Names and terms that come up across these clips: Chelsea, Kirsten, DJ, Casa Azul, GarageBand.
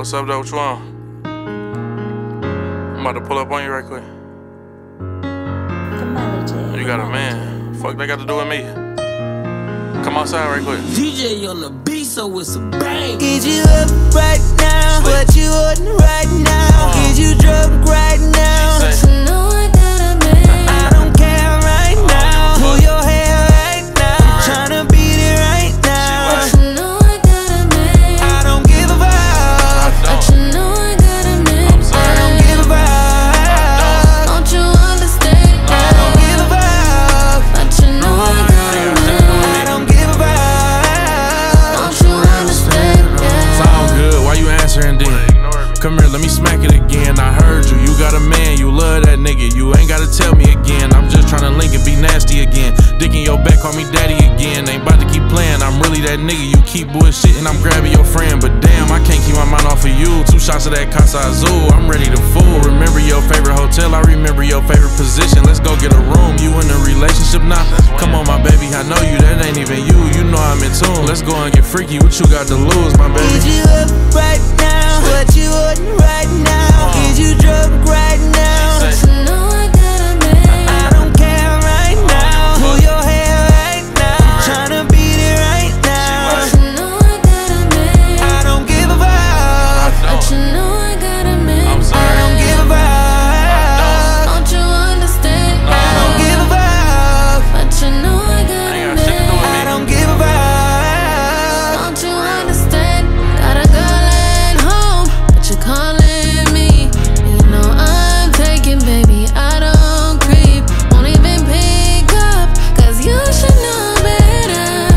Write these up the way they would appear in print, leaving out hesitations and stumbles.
What's up, though? What you on? I'm about to pull up on you right quick. You got a man. Fuck, they got to do with me. Come outside right quick. DJ on the beat, so it's a bang. Is you up right now? What you holding right now? Is you drunk right now? You know I got a man. I don't care right now. Pull your hair right now. I'm trying to beat it right now. You know I got a man. I don't give a fuck. But you know I got a man. I don't give a fuck. Don't you understand? I don't give a fuck. But you know I got a man. I don't give a fuck. Don't you understand? It's all good. Why you answering then? Come here, let me smack it again. I heard you, you got a man, you love that nigga. You ain't gotta tell me again. I'm just tryna link and be nasty again. Dick in your back, call me daddy again. Ain't about to keep playing, I'm really that nigga. You keep bullshit and I'm grabbing your friend. But damn, I can't keep my mind off of you. 2 shots of that Casa Azul, I'm ready to fool. Remember your favorite hotel, I remember your favorite position. Let's go get a room, you in a relationship now? Come on my baby, I know you, that ain't even you. You know I'm in tune, let's go and get freaky. What you got to lose, my baby? Is you up right now? What you up right now? Is you drunk right now? But you know I got a man. I don't care right now. Pull your hair right now. I'm trying to beat it right now. But you know I got a man. I don't give a fuck. But you know I got a man. I don't give a fuck. Don't you understand? I don't give a fuck. But you know I got a man. I don't give a fuck. Don't you understand? Got a girl at home, but you calling me, you know I'm taking, baby, I don't creep. Won't even pick up, cause you should know better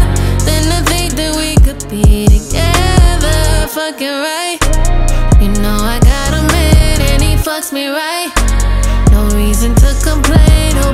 than to think that we could be together. Fucking right, you know I got a man and he fucks me right. No reason to complain.